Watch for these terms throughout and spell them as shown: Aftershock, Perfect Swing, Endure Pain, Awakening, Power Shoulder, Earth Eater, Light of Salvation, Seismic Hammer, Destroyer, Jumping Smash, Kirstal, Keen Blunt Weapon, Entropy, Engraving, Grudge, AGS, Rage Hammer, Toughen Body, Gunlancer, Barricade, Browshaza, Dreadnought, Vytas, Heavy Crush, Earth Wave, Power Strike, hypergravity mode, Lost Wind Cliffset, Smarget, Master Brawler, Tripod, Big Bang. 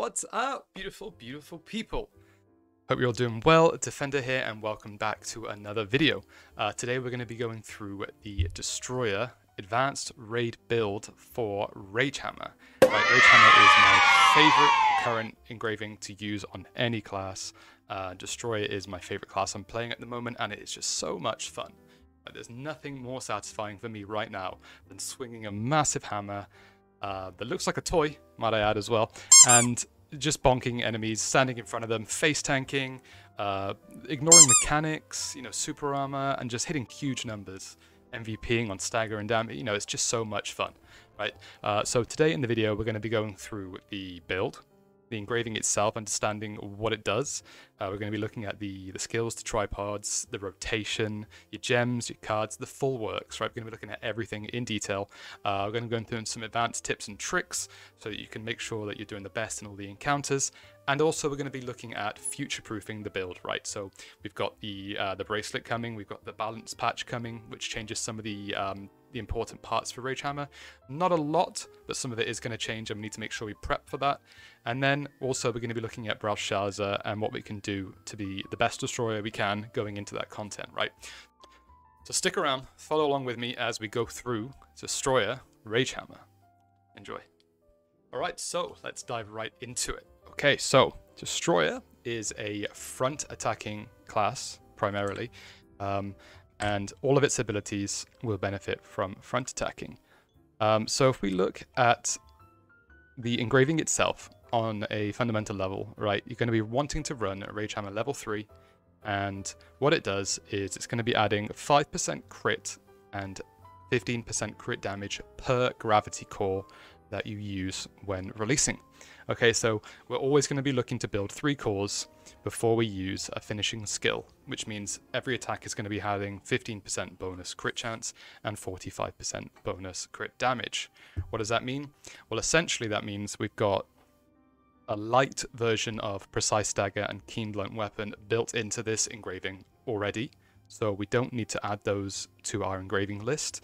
What's up, beautiful, beautiful people? Hope you're all doing well. Defender here, and welcome back to another video. Today we're going to be going through the Destroyer advanced raid build for Rage Hammer. Rage Hammer is my favorite current engraving to use on any class. Destroyer is my favorite class I'm playing at the moment, and it is just so much fun. There's nothing more satisfying for me right now than swinging a massive hammer that looks like a toy, might I add as well, and just bonking enemies, standing in front of them, face tanking, ignoring mechanics, you know, super armor, and just hitting huge numbers, MVPing on stagger and damage. You know, it's just so much fun, right? So today in the video, we're going to be going through the build, the engraving itself, understanding what it does. We're going to be looking at the skills, the tripods, the rotation, your gems, your cards, the full works, right? We're going to be looking at everything in detail. We're going to go through some advanced tips and tricks so that you can make sure that you're doing the best in all the encounters. And also we're going to be looking at future-proofing the build, right? So we've got the bracelet coming, we've got the balance patch coming, which changes some of the important parts for Rage Hammer. Not a lot, but some of it is going to change, and we need to make sure we prep for that. And then also we're going to be looking at Browshaza and what we can do to be the best Destroyer we can going into that content, right? So stick around, follow along with me as we go through Destroyer Rage Hammer. Enjoy. All right, so let's dive right into it. Okay, so Destroyer is a front attacking class primarily. And all of its abilities will benefit from front attacking. So if we look at the engraving itself on a fundamental level, right, you're going to be wanting to run Rage Hammer level 3, and what it does is it's going to be adding 5% crit and 15% crit damage per gravity core that you use when releasing. Okay, so we're always going to be looking to build 3 cores before we use a finishing skill, which means every attack is going to be having 15% bonus crit chance and 45% bonus crit damage. What does that mean? Well, essentially that means we've got a light version of Precise Dagger and Keen Blunt Weapon built into this engraving already, so we don't need to add those to our engraving list.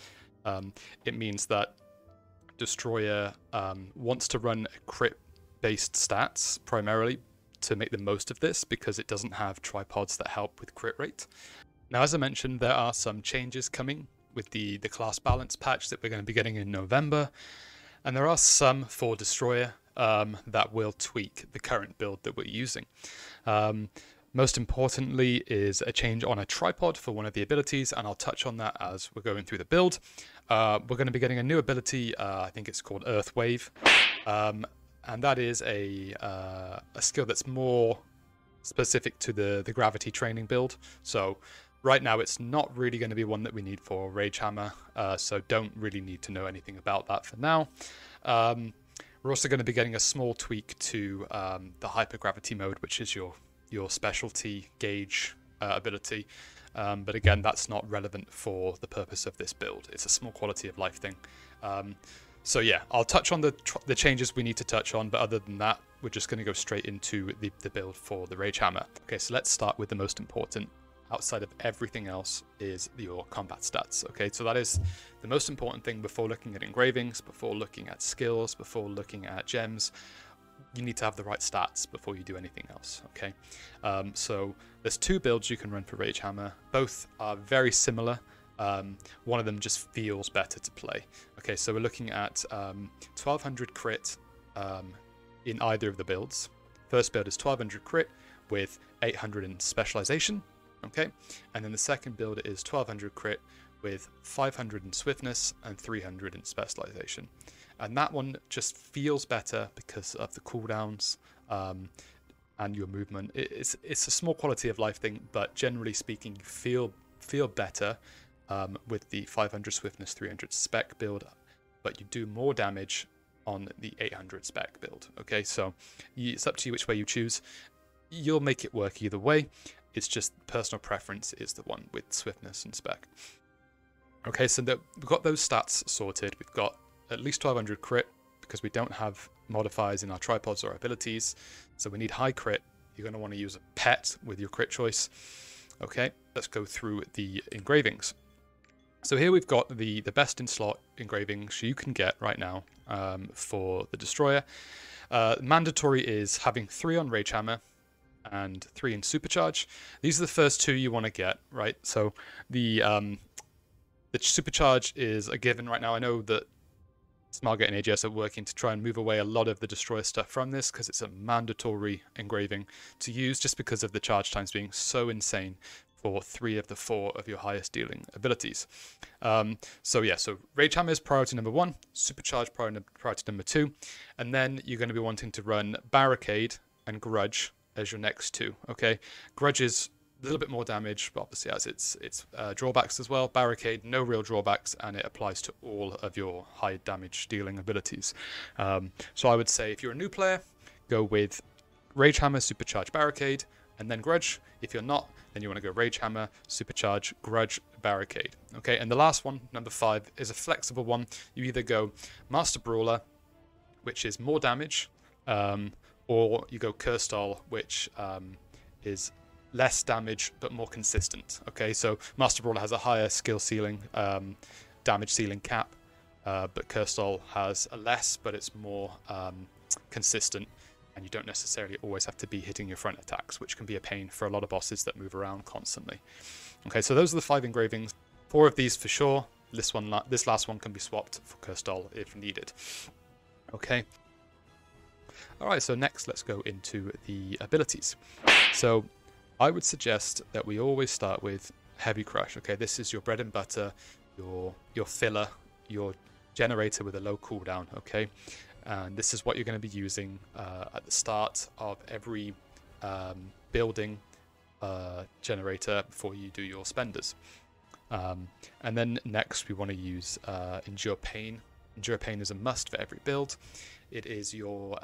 It means that Destroyer wants to run crit-based stats primarily to make the most of this, because it doesn't have tripods that help with crit rate. Now, as I mentioned, there are some changes coming with the class balance patch that we're going to be getting in November, and there are some for Destroyer that will tweak the current build that we're using. Most importantly is a change on a tripod for one of the abilities, and I'll touch on that as we're going through the build. We're going to be getting a new ability, I think it's called Earth Wave, and that is a skill that's more specific to the gravity training build. So right now it's not really going to be one that we need for Rage Hammer, so don't really need to know anything about that for now. We're also going to be getting a small tweak to the hypergravity mode, which is your specialty gauge ability, but again, that's not relevant for the purpose of this build. It's a small quality of life thing. So yeah, I'll touch on the changes we need to touch on, but other than that, we're just going to go straight into the build for the Rage Hammer. Okay, so let's start with the most important. Outside of everything else is your combat stats. Okay, so that is the most important thing before looking at engravings, before looking at skills, before looking at gems. You need to have the right stats before you do anything else, okay? So there's 2 builds you can run for Rage Hammer. Both are very similar. One of them just feels better to play. Okay, so we're looking at 1200 crit in either of the builds. First build is 1200 crit with 800 in specialization, okay? And then the second build is 1200 crit with 500 in swiftness and 300 in specialization. And that one just feels better because of the cooldowns and your movement. It's a small quality of life thing, but generally speaking, you feel better with the 500 swiftness, 300 spec build, but you do more damage on the 800 spec build. Okay, so it's up to you which way you choose. You'll make it work either way. It's just personal preference is the one with swiftness and spec. Okay, so we've got those stats sorted. We've got at least 1200 crit because we don't have modifiers in our tripods or our abilities, so we need high crit. You're going to want to use a pet with your crit choice. Okay, let's go through the engravings. So here we've got the best in slot engravings you can get right now for the Destroyer. Mandatory is having 3 on Rage Hammer and 3 in Supercharge. These are the first 2 you want to get, right? So the Supercharge is a given right now. I know that Smarget and AGS are working to try and move away a lot of the Destroyer stuff from this because it's a mandatory engraving to use just because of the charge times being so insane for 3 of the 4 of your highest dealing abilities. So Rage Hammer is priority number 1, Supercharge priority number 2, and then you're going to be wanting to run Barricade and Grudge as your next 2, okay? Grudge is a little bit more damage, but obviously has its drawbacks as well. Barricade, no real drawbacks, and it applies to all of your high damage dealing abilities. So I would say if you're a new player, go with Rage Hammer, Supercharge, Barricade, and then Grudge. If you're not, then you want to go Rage Hammer, Supercharge, Grudge, Barricade. Okay, and the last one, number 5, is a flexible one. You either go Master Brawler, which is more damage, or you go Kirstal, which is less damage but more consistent. Okay, so Master Brawler has a higher skill ceiling, damage ceiling cap, but Kirstal has a less, but it's more consistent, and you don't necessarily always have to be hitting your front attacks, which can be a pain for a lot of bosses that move around constantly. Okay, so those are the 5 engravings. 4 of these for sure. This last one can be swapped for Kirstal if needed. Okay. All right, so next let's go into the abilities. So I would suggest that we always start with Heavy Crush. Okay, this is your bread and butter, your filler, your generator with a low cooldown. Okay, and this is what you're going to be using at the start of every building generator before you do your spenders. And then next we want to use Endure Pain. Endure Pain is a must for every build. It is your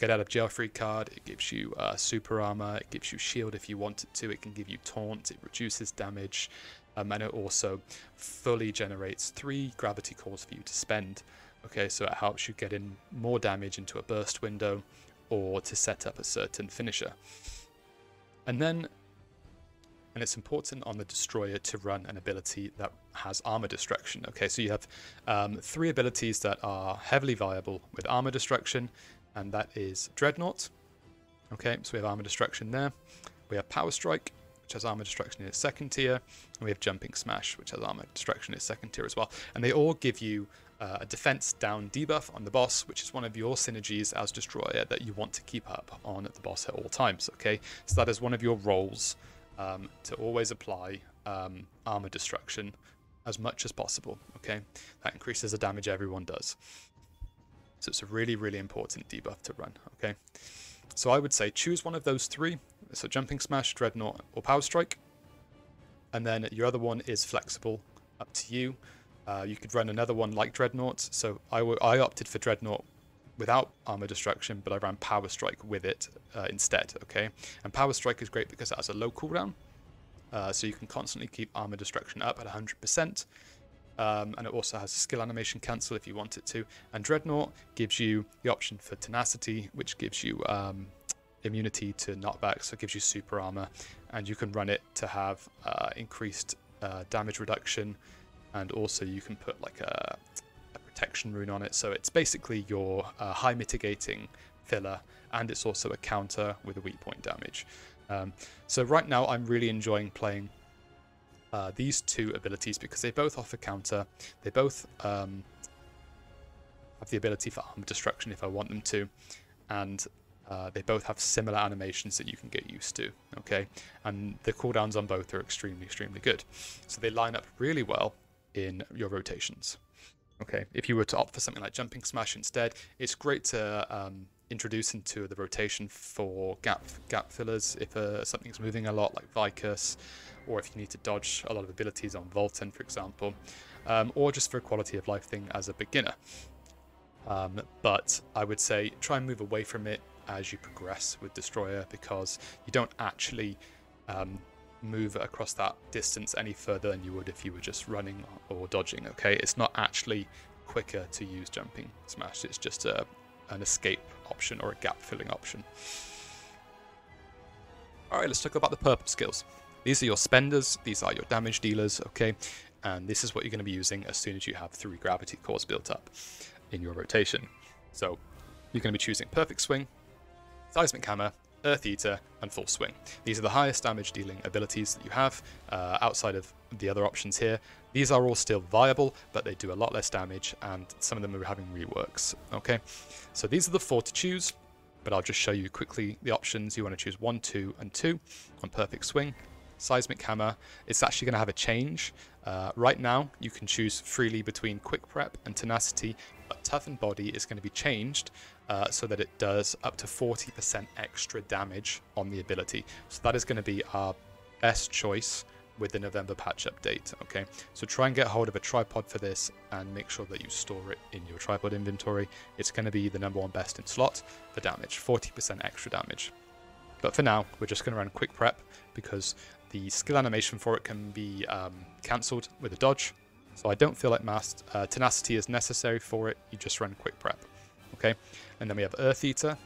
get out of jail free card. It gives you super armor. It gives you shield if you want it to. It can give you taunt. It reduces damage, and it also fully generates 3 gravity cores for you to spend. Okay, so it helps you get in more damage into a burst window, or to set up a certain finisher. And then, and it's important on the Destroyer to run an ability that has armor destruction. Okay, so you have 3 abilities that are heavily viable with armor destruction, and that is Dreadnought. Okay, so we have armor destruction there. We have Power Strike, which has armor destruction in its 2nd tier, and we have Jumping Smash, which has armor destruction in its 2nd tier as well. And they all give you a defense down debuff on the boss, which is one of your synergies as Destroyer that you want to keep up on the boss at all times. Okay, so that is one of your roles, to always apply armor destruction as much as possible. Okay, that increases the damage everyone does, so it's a really, really important debuff to run. Okay, so I would say choose one of those 3, so Jumping Smash, Dreadnought, or Power Strike, and then your other one is flexible, up to you. You could run another one like Dreadnought, so I opted for Dreadnought without armor destruction, but I ran Power Strike with it instead. Okay, and Power Strike is great because it has a low cooldown, so you can constantly keep armor destruction up at 100%, and it also has a skill animation cancel if you want it to. And Dreadnought gives you the option for tenacity, which gives you immunity to knockback, so it gives you super armor, and you can run it to have increased damage reduction, and also you can put like a protection rune on it, so it's basically your high mitigating filler, and it's also a counter with a weak point damage. So right now I'm really enjoying playing these 2 abilities because they both offer counter, they both have the ability for armor destruction if I want them to, and they both have similar animations that you can get used to. Okay, and the cooldowns on both are extremely good, so they line up really well in your rotations. Okay, if you were to opt for something like Jumping Smash instead, it's great to introduce into the rotation for gap fillers if something's moving a lot, like Vytas, or if you need to dodge a lot of abilities on Volton, for example, or just for a quality of life thing as a beginner. But I would say try and move away from it as you progress with Destroyer, because you don't actually move across that distance any further than you would if you were just running or dodging. Okay, it's not actually quicker to use Jumping Smash, it's just an escape option or a gap filling option. All right, let's talk about the purple skills. These are your spenders, these are your damage dealers. Okay, and this is what you're going to be using as soon as you have 3 gravity cores built up in your rotation. So you're going to be choosing Perfect Swing, Seismic Hammer, Earth Eater, and Full Swing. These are the highest damage dealing abilities that you have outside of the other options here. These are all still viable, but they do a lot less damage, and some of them are having reworks. Okay, so these are the four to choose, but I'll just show you quickly the options. You want to choose 1, 2, and 2 on Perfect Swing. Seismic Hammer, it's actually going to have a change. Right now, you can choose freely between Quick Prep and Tenacity, but Toughen Body is going to be changed so that it does up to 40% extra damage on the ability. So that is going to be our best choice with the November patch update. Okay, so try and get hold of a tripod for this and make sure that you store it in your tripod inventory. It's going to be the #1 best in slot for damage, 40% extra damage. But for now, we're just going to run Quick Prep because the skill animation for it can be cancelled with a dodge, so I don't feel like Tenacity is necessary for it. You just run Quick Prep, okay? And then we have Earth Eater.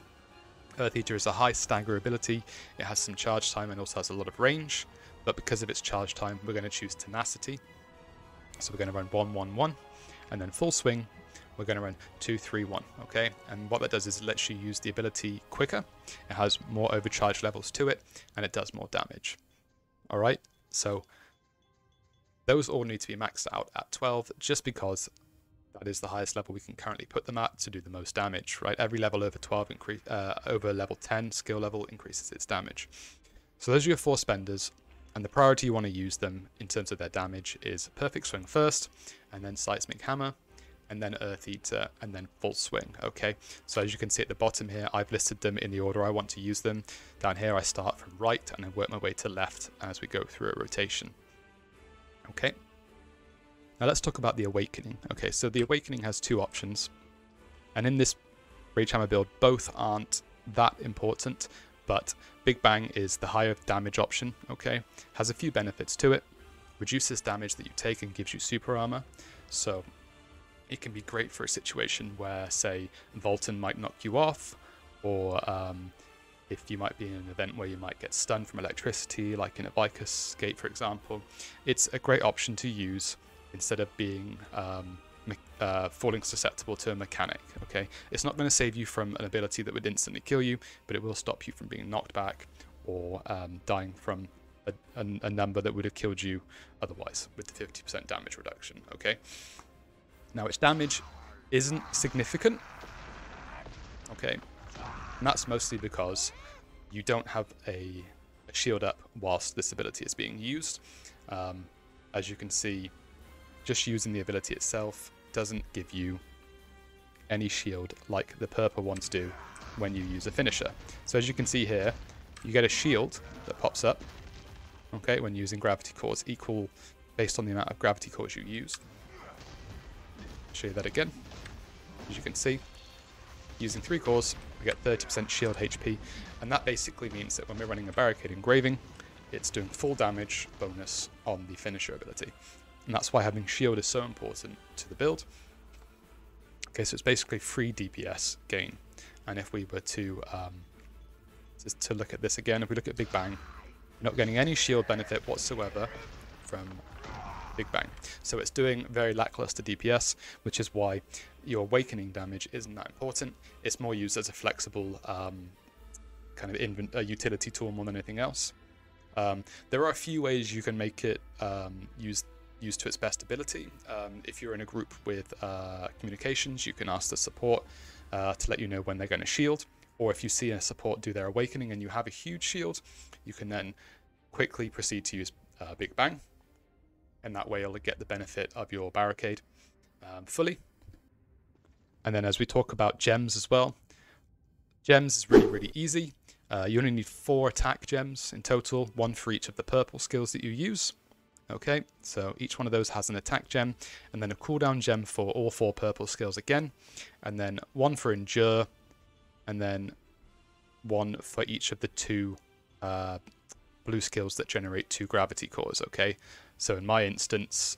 Earth Eater is a high stagger ability. It has some charge time and also has a lot of range, but because of its charge time, we're going to choose Tenacity. So we're going to run 1, 1, 1, and then Full Swing. We're going to run 2, 3, 1, okay? And what that does is it lets you use the ability quicker. It has more overcharge levels to it, and it does more damage. All right, so those all need to be maxed out at 12 just because that is the highest level we can currently put them at to do the most damage, right? Every level over 12, over level 10 skill level increases its damage. So those are your four spenders, and the priority you want to use them in terms of their damage is Perfect Swing first, and then Seismic Hammer, and then Earth Eater, and then Full Swing, okay? So as you can see at the bottom here, I've listed them in the order I want to use them. Down here, I start from right, and I work my way to left as we go through a rotation. Okay, now let's talk about the Awakening. Okay, so the Awakening has two options, and in this Rage Hammer build, both aren't that important, but Big Bang is the higher damage option, okay? Has a few benefits to it. Reduces damage that you take and gives you super armor, so it can be great for a situation where, say, Volton might knock you off, or if you might be in an event where you might get stunned from electricity, like in a Vytas gate, for example. It's a great option to use instead of being falling susceptible to a mechanic, okay? It's not going to save you from an ability that would instantly kill you, but it will stop you from being knocked back or dying from a number that would have killed you otherwise with the 50% damage reduction, okay? Now, its damage isn't significant, okay, and that's mostly because you don't have a shield up whilst this ability is being used. As you can see, just using the ability itself doesn't give you any shield like the purple ones do when you use a finisher. So as you can see here, you get a shield that pops up, okay, when using gravity cores, equal based on the amount of gravity cores you used. Show you that again. As you can see, using 3 cores, we get 30% shield HP, and that basically means that when we're running a Barricade Engraving, it's doing full damage bonus on the finisher ability, and that's why having shield is so important to the build. Okay, so it's basically free DPS gain, and if we were to just to look at this again, if we look at Big Bang, we're not getting any shield benefit whatsoever from Big Bang. So it's doing very lackluster DPS, which is why your Awakening damage isn't that important. It's more used as a flexible kind of utility tool more than anything else. There are a few ways you can make it used to its best ability. If you're in a group with communications, you can ask the support to let you know when they're going to shield, or if you see a support do their Awakening and you have a huge shield, you can then quickly proceed to use Big Bang. And that way you'll get the benefit of your Barricade fully. And then as we talk about gems as well, gems is really, really easy. You only need 4 attack gems in total, 1 for each of the purple skills that you use. Okay, so each one of those has an attack gem, and then a cooldown gem for all 4 purple skills again, and then 1 for Endure, and then 1 for each of the 2 blue skills that generate 2 gravity cores, okay? So in my instance,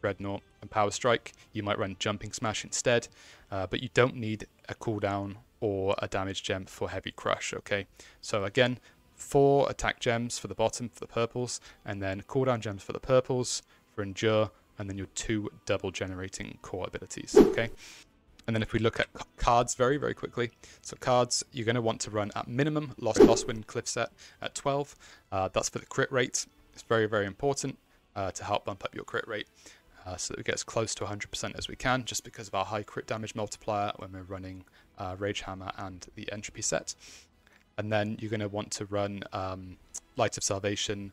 Dreadnought and Power Strike, you might run Jumping Smash instead, but you don't need a cooldown or a damage gem for Heavy Crush, okay? So again, 4 attack gems for the bottom for the purples, and then cooldown gems for the purples, for Endure, and then your 2 double generating core abilities, okay? And then if we look at cards very, very quickly, so cards, you're going to want to run at minimum Lost Wind Cliffset at 12. That's for the crit rate. It's very, very important to help bump up your crit rate so that we get as close to 100% as we can, just because of our high crit damage multiplier when we're running Rage Hammer and the Entropy set. And then you're going to want to run Light of Salvation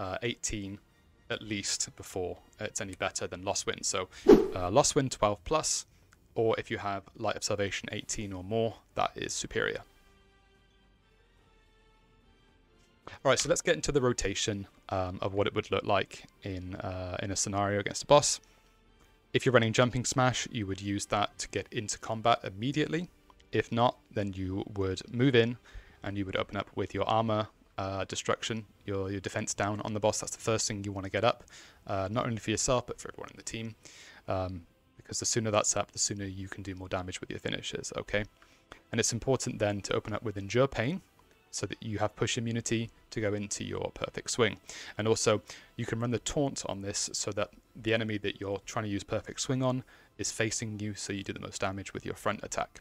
18 at least before it's any better than Lost Wind. So Lost Wind 12 plus, or if you have Light of Salvation 18 or more, that is superior. All right, so let's get into the rotation of what it would look like in a scenario against a boss. If you're running Jumping Smash, you would use that to get into combat immediately. If not, then you would move in and you would open up with your armor destruction, your defense down on the boss. That's the first thing you want to get up, not only for yourself, but for everyone in the team. Because the sooner that's up, the sooner you can do more damage with your finishes, okay? And it's important then to open up with Endure Pain so that you have push immunity to go into your Perfect Swing. And also, you can run the taunt on this so that the enemy that you're trying to use Perfect Swing on is facing you, so you do the most damage with your front attack.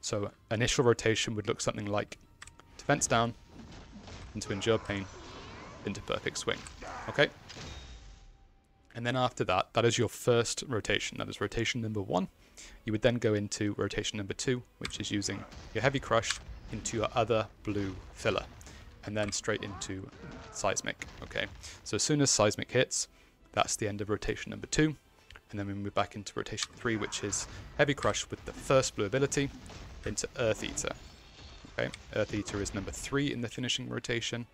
So initial rotation would look something like defense down, into Endure Pain, into Perfect Swing, okay? And then after that, that is your first rotation. That is rotation number 1. You would then go into rotation number 2, which is using your Heavy Crush into your other blue filler. And then straight into Seismic, okay? So as soon as Seismic hits, that's the end of rotation number 2. And then we move back into rotation 3, which is Heavy Crush with the first blue ability into Earth Eater. Okay, Earth Eater is number 3 in the finishing rotation.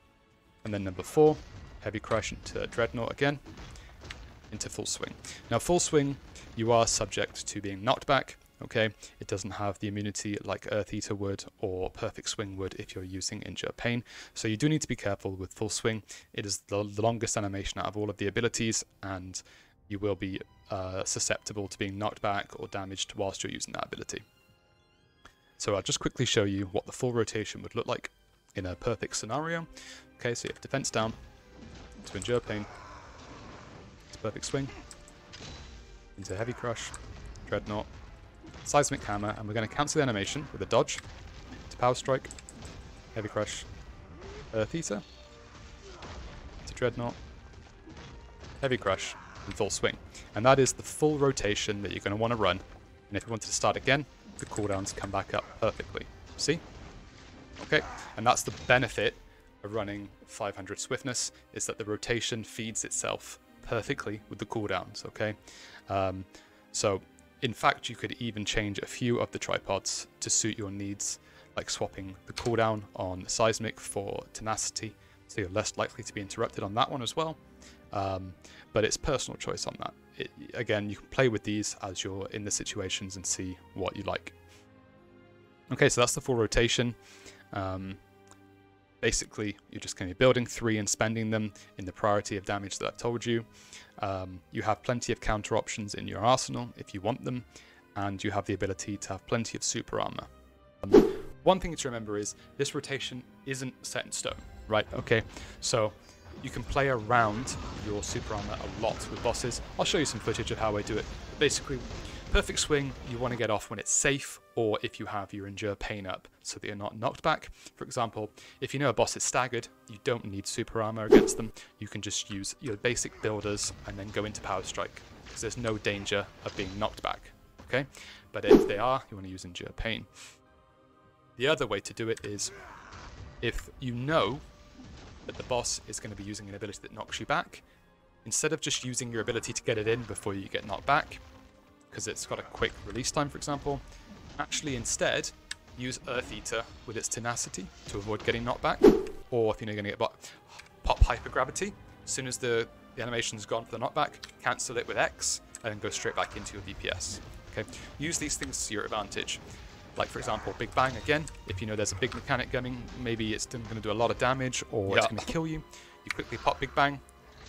And then number 4, Heavy Crush into Dreadnought again, into Full Swing. Now Full Swing, you are subject to being knocked back, okay? It doesn't have the immunity like Earth Eater would or Perfect Swing would if you're using Endure Pain. So you do need to be careful with Full Swing. It is the longest animation out of all of the abilities, and you will be susceptible to being knocked back or damaged whilst you're using that ability. So I'll just quickly show you what the full rotation would look like in a perfect scenario. Okay, so you have defense down, to Endure Pain, Perfect Swing, into Heavy Crush, Dreadnought, Seismic Hammer, and we're going to cancel the animation with a dodge, to Power Strike, Heavy Crush, Earth Eater, to Dreadnought, Heavy Crush, and Full Swing. And that is the full rotation that you're going to want to run. And if you wanted to start again, the cooldowns come back up perfectly. See? Okay, and that's the benefit of running 500 Swiftness, is that the rotation feeds itself perfectly with the cooldowns, okay? So in fact, you could even change a few of the tripods to suit your needs, like swapping the cooldown on Seismic for Tenacity, so you're less likely to be interrupted on that one as well. But it's personal choice on that. Again, you can play with these as you're in the situations and see what you like. Okay, so that's the full rotation. Basically, you're just going to be building 3 and spending them in the priority of damage that I've told you. You have plenty of counter options in your arsenal if you want them, and you have the ability to have plenty of super armor. One thing to remember is this rotation isn't set in stone, right? Okay, so you can play around your super armor a lot with bosses. I'll show you some footage of how I do it. Basically, Perfect Swing, you want to get off when it's safe, or if you have your Endure Pain up so that you're not knocked back. For example, if you know a boss is staggered, you don't need super armor against them. You can just use your basic builders and then go into Power Strike, because there's no danger of being knocked back, okay? But if they are, you want to use Endure Pain. The other way to do it is, if you know that the boss is going to be using an ability that knocks you back, instead of just using your ability to get it in before you get knocked back, because it's got a quick release time, for example, actually instead use Earth Eater with its Tenacity to avoid getting knocked back. Or if you know you're going to get pop Hypergravity, as soon as the animation's gone for the knockback, cancel it with X and then go straight back into your DPS. Okay, use these things to your advantage. Like, for example, Big Bang again. If you know there's a big mechanic coming, maybe it's going to do a lot of damage, or it's going to kill you, you quickly pop Big Bang,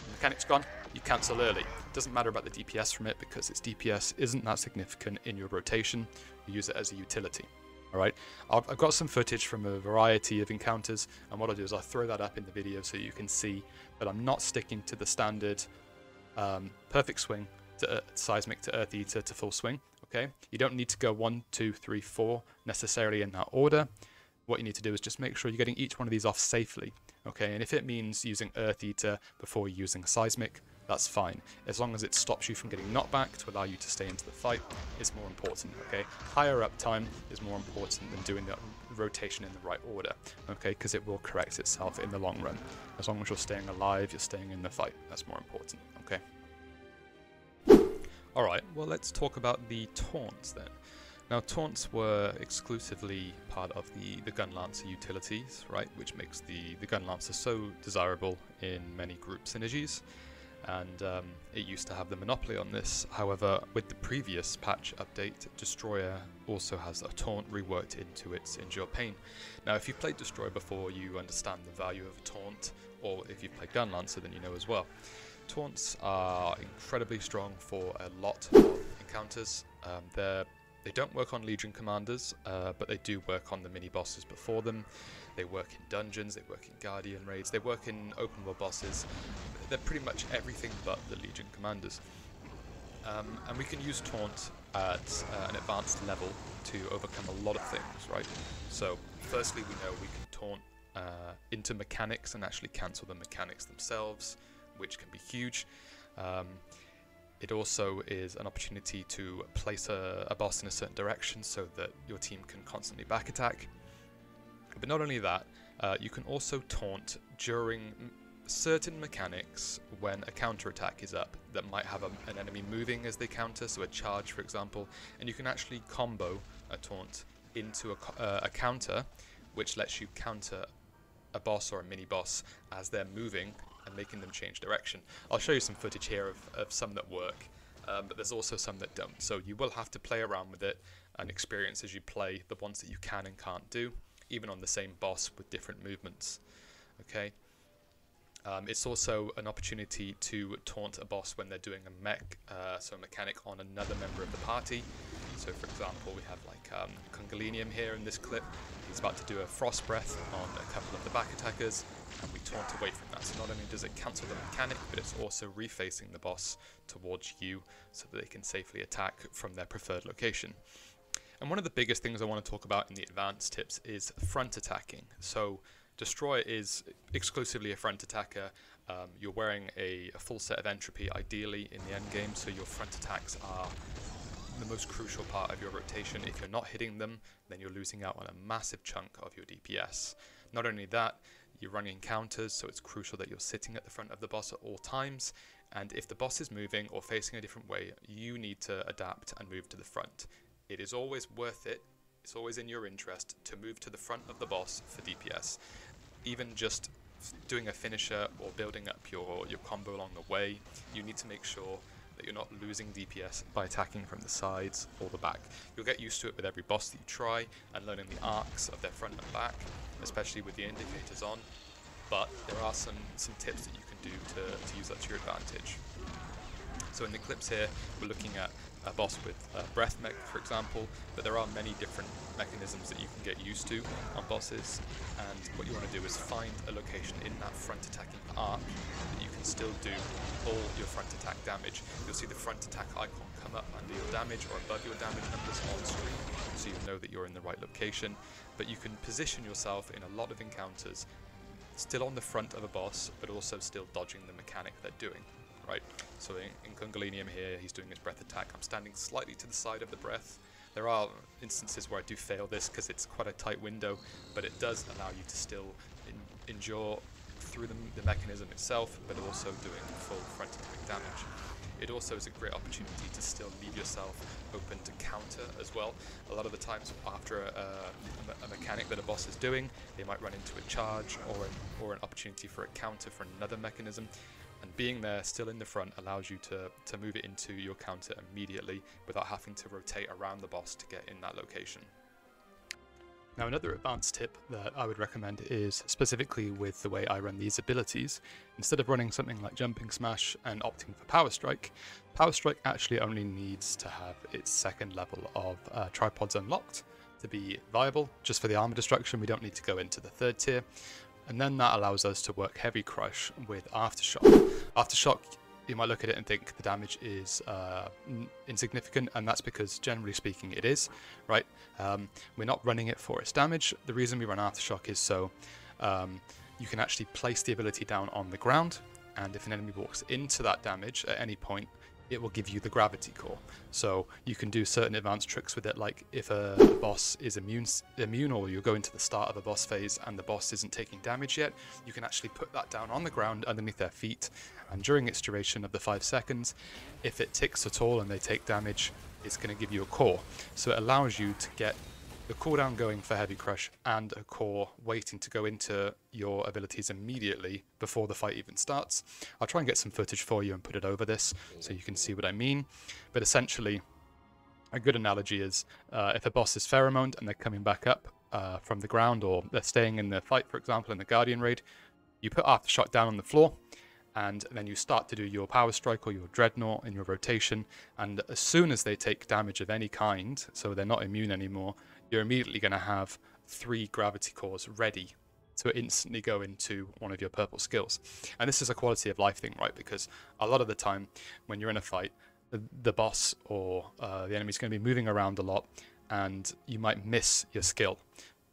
the mechanic's gone, you cancel early. It doesn't matter about the DPS from it, because its DPS isn't that significant in your rotation. You use it as a utility. All right, I've got some footage from a variety of encounters, and what I'll do is I'll throw that up in the video so you can see that I'm not sticking to the standard Perfect Swing to Seismic to Earth Eater to Full Swing. okay? You don't need to go 1, 2, 3, 4 necessarily in that order. What you need to do is just make sure you're getting each one of these off safely, okay? And if it means using Earth Eater before using Seismic, that's fine. As long as it stops you from getting knockback to allow you to stay into the fight, it's more important, okay? Higher up time is more important than doing that rotation in the right order, okay? Because it will correct itself in the long run. As long as you're staying alive, you're staying in the fight. That's more important, okay? Alright, well let's talk about the taunts then. Now, taunts were exclusively part of the Gunlancer utilities, right? Which makes the Gunlancer so desirable in many group synergies. And it used to have the monopoly on this. However, with the previous patch update, Destroyer also has a taunt reworked into its Endure Pain. Now, if you've played Destroyer before, you understand the value of a taunt, or if you've played Gunlancer, then you know as well. Taunts are incredibly strong for a lot of encounters. They don't work on Legion Commanders, but they do work on the mini-bosses before them. They work in dungeons, they work in Guardian raids, they work in open world bosses. They're pretty much everything but the Legion Commanders. And we can use Taunt at an advanced level to overcome a lot of things, right? So, firstly, we know we can Taunt into mechanics and actually cancel the mechanics themselves, which can be huge. It also is an opportunity to place a boss in a certain direction so that your team can constantly back attack. But not only that, you can also taunt during certain mechanics when a counter attack is up that might have an enemy moving as they counter, so a charge for example, and you can actually combo a taunt into a counter, which lets you counter a boss or a mini boss as they're moving and making them change direction. I'll show you some footage here of some that work, but there's also some that don't. So you will have to play around with it and experience as you play the ones that you can and can't do, even on the same boss with different movements. Okay. It's also an opportunity to taunt a boss when they're doing a mech, so a mechanic on another member of the party. So for example, we have like Kungelanium here in this clip. He's about to do a frost breath on a couple of the back attackers, and we taunt away from that. So not only does it cancel the mechanic, but it's also refacing the boss towards you so that they can safely attack from their preferred location. And one of the biggest things I want to talk about in the advanced tips is front attacking. So Destroyer is exclusively a front attacker. You're wearing a full set of entropy, ideally, in the end game, so your front attacks are the most crucial part of your rotation. If you're not hitting them, then you're losing out on a massive chunk of your DPS. Not only that, you're running counters, so it's crucial that you're sitting at the front of the boss at all times, and if the boss is moving or facing a different way, you need to adapt and move to the front. It is always worth it. It's always in your interest to move to the front of the boss for DPS. Even just doing a finisher or building up your combo along the way, you need to make sure that you're not losing DPS by attacking from the sides or the back. You'll get used to it with every boss that you try and learning the arcs of their front and back, especially with the indicators on, but there are some tips that you can do to use that to your advantage. So in the clips here, we're looking at a boss with breath mech, for example, but there are many different mechanisms that you can get used to on bosses, and what you want to do is find a location in that front attacking arc that you can still do all your front attack damage. You'll see the front attack icon come up under your damage or above your damage numbers on screen, so you know that you're in the right location, but you can position yourself in a lot of encounters still on the front of a boss, but also still dodging the mechanic they're doing. Right, so in Kungelanium here, he's doing his breath attack. I'm standing slightly to the side of the breath. There are instances where I do fail this because it's quite a tight window, but it does allow you to still endure through the mechanism itself, but also doing full front attack damage. It also is a great opportunity to still leave yourself open to counter as well. A lot of the times after a mechanic that a boss is doing, they might run into a charge or an opportunity for a counter for another mechanism. And being there, still in the front, allows you to move it into your counter immediately without having to rotate around the boss to get in that location. Now, another advanced tip that I would recommend is specifically with the way I run these abilities. Instead of running something like Jumping Smash and opting for Power Strike actually only needs to have its second level of tripods unlocked to be viable. Just for the armor destruction, we don't need to go into the third tier. And then that allows us to work Heavy Crush with Aftershock. Aftershock you might look at it and think the damage is insignificant, and that's because generally speaking it is, right? We're not running it for its damage. The reason we run Aftershock is so you can actually place the ability down on the ground, and if an enemy walks into that damage at any point, it will give you the gravity core. So you can do certain advanced tricks with it, like if a boss is immune, or you go into the start of a boss phase and the boss isn't taking damage yet, you can actually put that down on the ground underneath their feet, and during its duration of the 5 seconds, if it ticks at all and they take damage, it's going to give you a core. So it allows you to get the cooldown going for Heavy Crush and a core waiting to go into your abilities immediately before the fight even starts. I'll try and get some footage for you and put it over this so you can see what I mean. But essentially, a good analogy is if a boss is pheromoned and they're coming back up from the ground, or they're staying in the fight, for example, in the Guardian raid, you put Aftershock down on the floor, and then you start to do your Power Strike or your Dreadnought in your rotation, and as soon as they take damage of any kind, so they're not immune anymore, you're immediately going to have 3 gravity cores ready to instantly go into one of your purple skills. And this is a quality of life thing, right? Because a lot of the time when you're in a fight, the boss or the enemy is going to be moving around a lot, and you might miss your skill.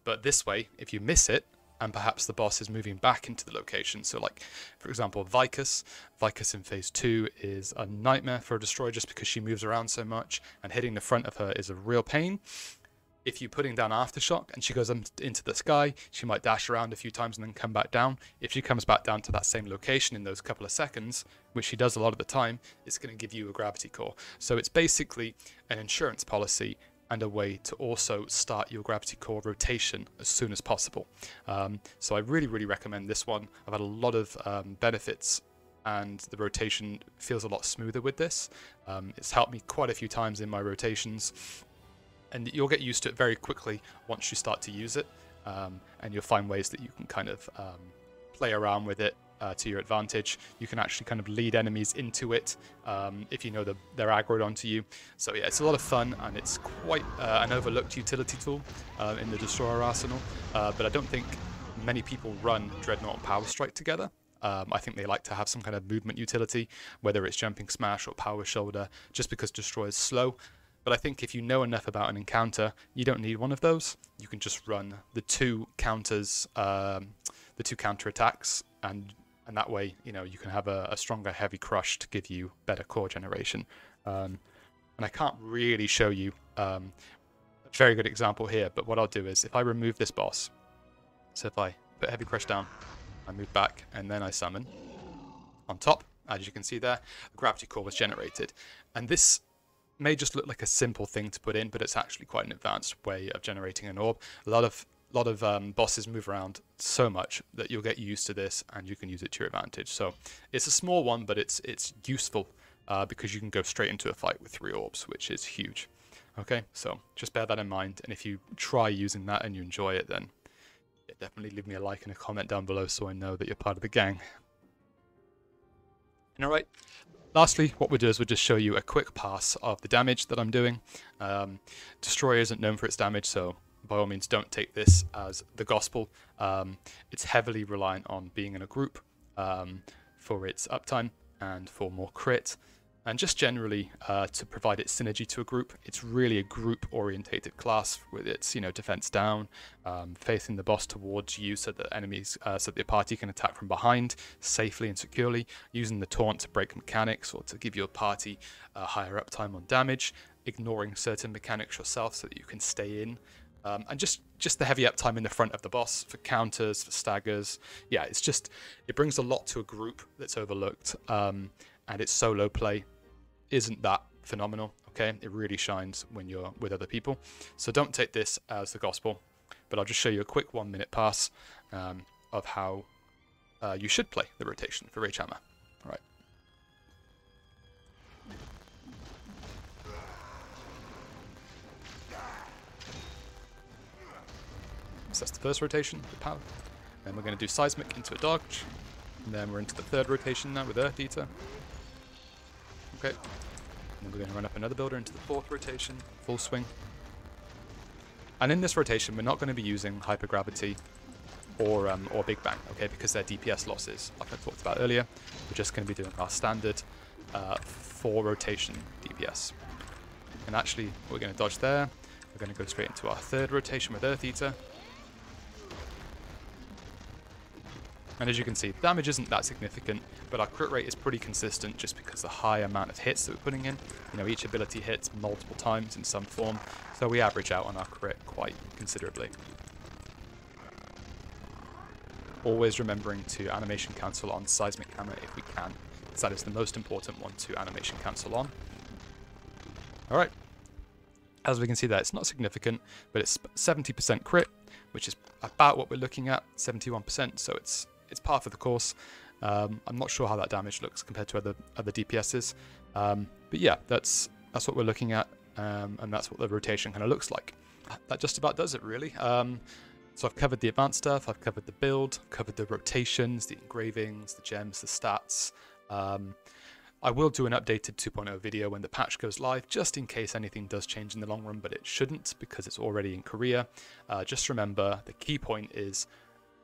But this way, if you miss it, and perhaps the boss is moving back into the location. So like, for example, Vytas in phase 2 is a nightmare for a destroyer just because she moves around so much, and hitting the front of her is a real pain. If you're putting down Aftershock and she goes into the sky, she might dash around a few times and then come back down. If she comes back down to that same location in those couple of seconds, which she does a lot of the time, it's going to give you a gravity core. So it's basically an insurance policy and a way to also start your gravity core rotation as soon as possible. So I really, really recommend this one. I've had a lot of benefits, and the rotation feels a lot smoother with this. It's helped me quite a few times in my rotations, and you'll get used to it very quickly once you start to use it, and you'll find ways that you can kind of play around with it to your advantage. You can actually kind of lead enemies into it if you know they're aggroed onto you. So yeah, it's a lot of fun, and it's quite an overlooked utility tool in the Destroyer arsenal, but I don't think many people run Dreadnought and Power Strike together. I think they like to have some kind of movement utility, whether it's Jumping Smash or Power Shoulder, just because Destroyer's slow. But I think if you know enough about an encounter, you don't need one of those. You can just run the 2 counters, the 2 counter attacks, and that way, you know, you can have a stronger Heavy Crush to give you better core generation. And I can't really show you a very good example here, but what I'll do is if I remove this boss, so if I put Heavy Crush down, I move back, and then I summon on top, as you can see there, a gravity core was generated, and this may just look like a simple thing to put in, but it's actually quite an advanced way of generating an orb. A lot of bosses move around so much that you'll get used to this, and you can use it to your advantage. So it's a small one, but it's useful because you can go straight into a fight with 3 orbs, which is huge. Okay, so just bear that in mind, and if you try using that and you enjoy it, then definitely leave me a like and a comment down below so I know that you're part of the gang. And all right. Lastly, what we'll do is we'll just show you a quick pass of the damage that I'm doing. Destroyer isn't known for its damage, so by all means don't take this as the gospel. It's heavily reliant on being in a group for its uptime and for more crit, and just generally to provide its synergy to a group. It's really a group-orientated class with its, you know, defense down, facing the boss towards you so that enemies, so that your party can attack from behind safely and securely, using the taunt to break mechanics or to give your party a higher uptime on damage, ignoring certain mechanics yourself so that you can stay in, and just the heavy uptime in the front of the boss for counters, for staggers. Yeah, it's just, it brings a lot to a group that's overlooked, and its solo play isn't that phenomenal. Okay, it really shines when you're with other people, so don't take this as the gospel, but I'll just show you a quick 1-minute pass of how you should play the rotation for Rage Hammer. All right. So that's the first rotation, the power, then we're going to do Seismic into a dodge, and then we're into the third rotation now with Earth Eater. Okay, and then we're going to run up another builder into the 4th rotation, Full Swing. And in this rotation, we're not going to be using hypergravity or Big Bang, okay, because they're DPS losses, like I talked about earlier. We're just going to be doing our standard 4 rotation DPS. And actually, we're going to dodge there. We're going to go straight into our 3rd rotation with Earth Eater. And as you can see, damage isn't that significant, but our crit rate is pretty consistent just because the high amount of hits that we're putting in. You know, each ability hits multiple times in some form, so we average out on our crit quite considerably. Always remembering to animation cancel on Seismic Hammer if we can, because that is the most important one to animation cancel on. Alright, as we can see there, it's not significant, but it's 70% crit, which is about what we're looking at, 71%, so it's par for the course. I'm not sure how that damage looks compared to other DPSs, but yeah, that's what we're looking at, and that's what the rotation kind of looks like. That just about does it, really. So I've covered the advanced stuff, I've covered the build, I've covered the rotations, the engravings, the gems, the stats. I will do an updated 2.0 video when the patch goes live, just in case anything does change in the long run, but it shouldn't because it's already in Korea. Just remember, the key point is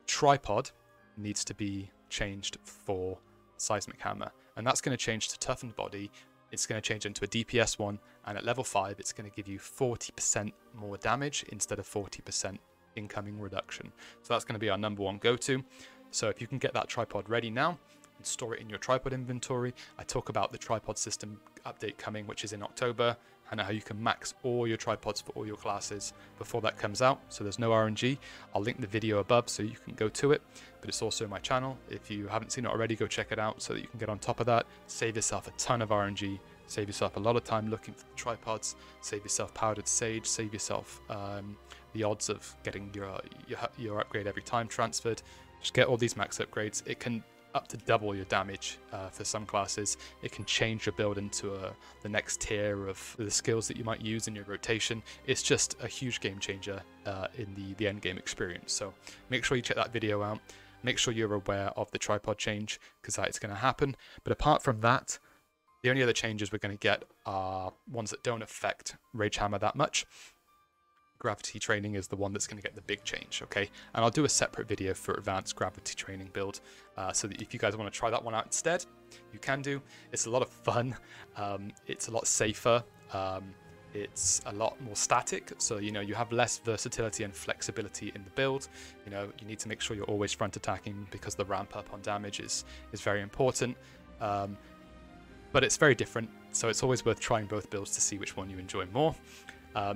tripod needs to be changed for Seismic Hammer, and that's going to change to Toughen Body. It's going to change into a DPS one, and at level 5, it's going to give you 40% more damage instead of 40% incoming reduction. So that's going to be our #1 go-to. So if you can get that tripod ready now, and store it in your tripod inventory. I talk about the tripod system update coming, which is in October, and how you can max all your tripods for all your classes before that comes out, so there's no RNG. I'll link the video above so you can go to it, but it's also in my channel. If you haven't seen it already, go check it out so that you can get on top of that. Save yourself a ton of RNG, save yourself a lot of time looking for the tripods, save yourself powdered sage, save yourself the odds of getting your upgrade every time transferred. Just get all these max upgrades. It can up to double your damage for some classes. It can change your build into the next tier of the skills that you might use in your rotation. It's just a huge game changer in the end game experience. So make sure you check that video out. Make sure you're aware of the tripod change, because that is going to happen. But apart from that, the only other changes we're going to get are ones that don't affect Rage Hammer that much. Gravity training is the one that's going to get the big change, okay? And I'll do a separate video for advanced gravity training build, so that if you guys want to try that one out instead, you can do. It's a lot of fun. It's a lot safer. It's a lot more static, so you know, you have less versatility and flexibility in the build. You know, you need to make sure you're always front attacking because the ramp up on damage is very important. But it's very different, so it's always worth trying both builds to see which one you enjoy more.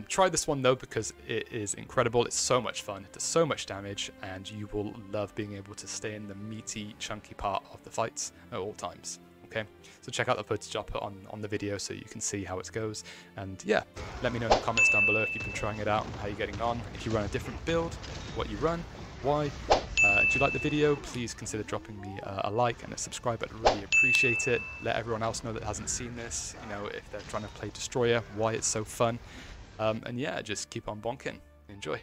Try this one though, because it is incredible. It's so much fun, it does so much damage, and you will love being able to stay in the meaty, chunky part of the fights at all times. Okay, so check out the footage I'll put on the video so you can see how it goes. And yeah, let me know in the comments down below if you've been trying it out and how you're getting on. If you run a different build, what you run, why. If you like the video, please consider dropping me a like and a subscribe. I'd really appreciate it. Let everyone else know that hasn't seen this, you know, if they're trying to play Destroyer, why it's so fun. And yeah, just keep on bonking. Enjoy.